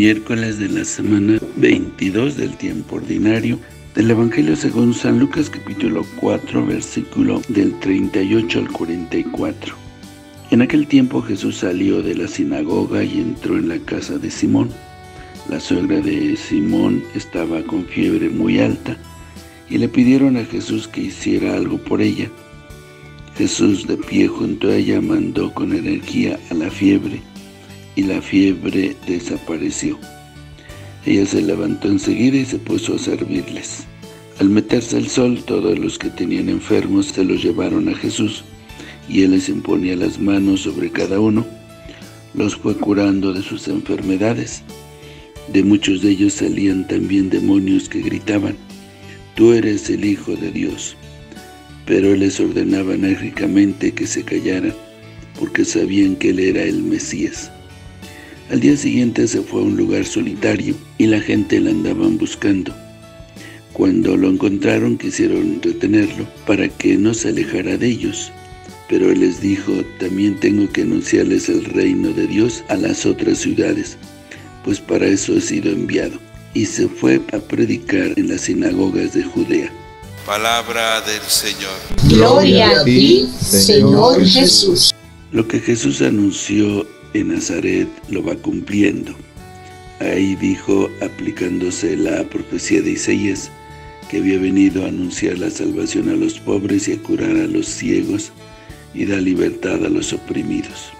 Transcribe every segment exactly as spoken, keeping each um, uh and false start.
miércoles de la semana veintidós del tiempo ordinario, del Evangelio según San Lucas capítulo cuatro, versículo del treinta y ocho al cuarenta y cuatro. En aquel tiempo Jesús salió de la sinagoga y entró en la casa de Simón. La suegra de Simón estaba con fiebre muy alta y le pidieron a Jesús que hiciera algo por ella. Jesús, de pie junto a ella, mandó con energía a la fiebre, y la fiebre desapareció. Ella se levantó enseguida y se puso a servirles. Al meterse el sol, todos los que tenían enfermos se los llevaron a Jesús, y él les imponía las manos sobre cada uno. Los fue curando de sus enfermedades. De muchos de ellos salían también demonios que gritaban, «Tú eres el Hijo de Dios». Pero él les ordenaba enérgicamente que se callaran, porque sabían que él era el Mesías. Al día siguiente se fue a un lugar solitario, y la gente le andaban buscando. Cuando lo encontraron, quisieron retenerlo, para que no se alejara de ellos. Pero él les dijo, «También tengo que anunciarles el reino de Dios a las otras ciudades, pues para eso he sido enviado». Y se fue a predicar en las sinagogas de Judea. Palabra del Señor. Gloria a ti, Señor Jesús. Lo que Jesús anunció en Nazaret lo va cumpliendo. Ahí dijo, aplicándose la profecía de Isaías, que había venido a anunciar la salvación a los pobres y a curar a los ciegos y dar libertad a los oprimidos.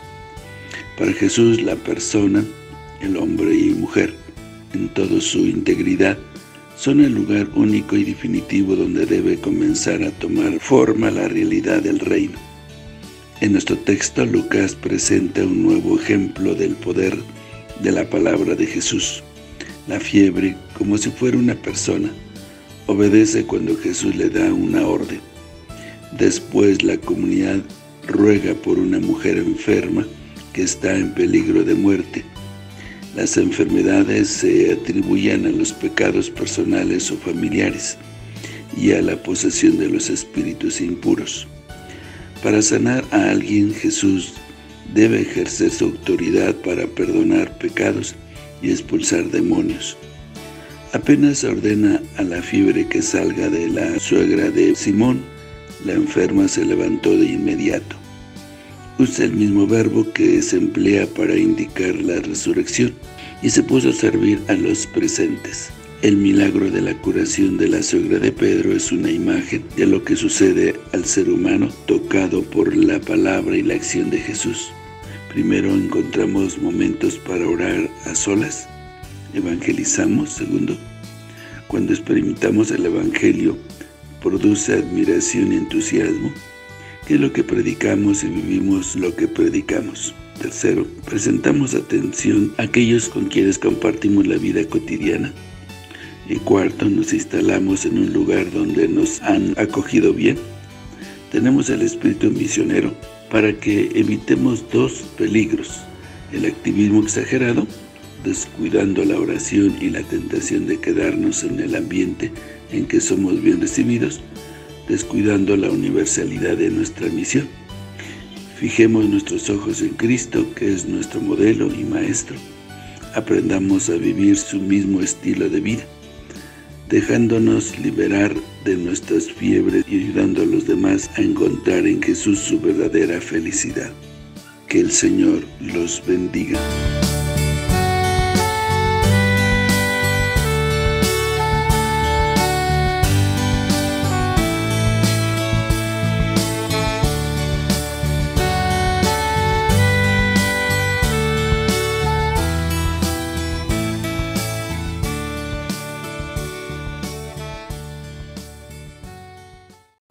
Para Jesús, la persona, el hombre y mujer, en toda su integridad, son el lugar único y definitivo donde debe comenzar a tomar forma la realidad del reino. En nuestro texto, Lucas presenta un nuevo ejemplo del poder de la palabra de Jesús. La fiebre, como si fuera una persona, obedece cuando Jesús le da una orden. Después, la comunidad ruega por una mujer enferma que está en peligro de muerte. Las enfermedades se atribuían a los pecados personales o familiares y a la posesión de los espíritus impuros. Para sanar a alguien, Jesús debe ejercer su autoridad para perdonar pecados y expulsar demonios. Apenas ordena a la fiebre que salga de la suegra de Simón, la enferma se levantó de inmediato. Usa el mismo verbo que se emplea para indicar la resurrección, y se puso a servir a los presentes. El milagro de la curación de la suegra de Pedro es una imagen de lo que sucede al ser humano tocado por la palabra y la acción de Jesús. Primero encontramos momentos para orar a solas, evangelizamos. Segundo, cuando experimentamos el evangelio, produce admiración y entusiasmo. Que lo que predicamos y vivimos lo que predicamos. Tercero, presentamos atención a aquellos con quienes compartimos la vida cotidiana. Y cuarto, nos instalamos en un lugar donde nos han acogido bien. Tenemos el espíritu misionero para que evitemos dos peligros: el activismo exagerado, descuidando la oración y la tentación de quedarnos en el ambiente en que somos bien recibidos, descuidando la universalidad de nuestra misión. Fijemos nuestros ojos en Cristo, que es nuestro modelo y maestro. Aprendamos a vivir su mismo estilo de vida, dejándonos liberar de nuestras fiebres y ayudando a los demás a encontrar en Jesús su verdadera felicidad. Que el Señor los bendiga.